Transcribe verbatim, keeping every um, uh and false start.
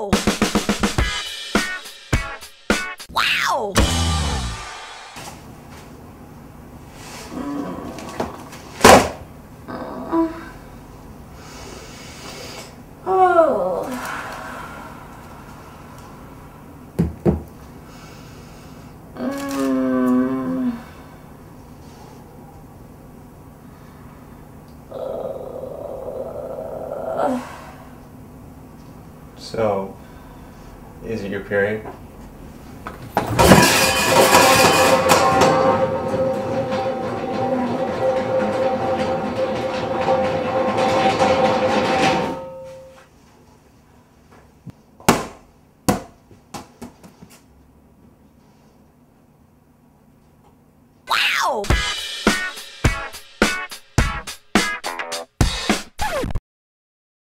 Wow. Wow. Oh. Mm. Uh. So, is it your period?